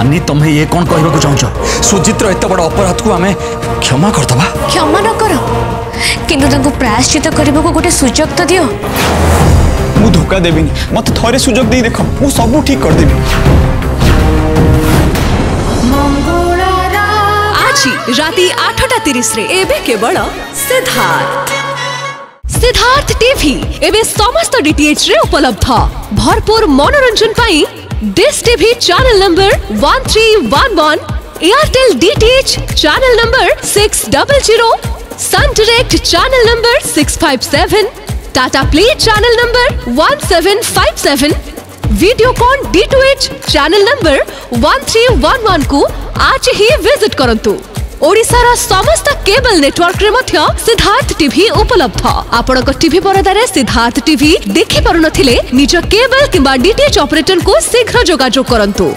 आनी तुम्हें ये कौन कहवाक चाहू सुजित्र एत बड़ अपराध को आम क्षमा करदबा क्षमा न कर किंतु प्रायश्चित करने को गोटे सुजोग तो दियो। मु धोखा देवी मत थे सुजोग दे देख मु सब ठीक करदेवी। राती 8:30 रे एबे केवल सिद्धार्थ सिद्धार्थ टीवी एबे समस्त डीटीएच रे उपलब्ध भरपूर मनोरंजन पाई Dish TV channel number 1311 Airtel DTH channel number 600 Sun Direct channel number 657 Tata Play channel number 1757 Videocon D2H channel number 1311 को आज ही विजिट करंतु। ओडिशा रा समस्त केबल नेटवर्क रे मध्य सिद्धार्थ टीवी उपलब्ध। आपण को टीवी परदारे सिद्धार्थ टीवी देखि परनथिले निज केबल किबा डीटीएच ऑपरेटर को शीघ्र जोगाजोग करंतु।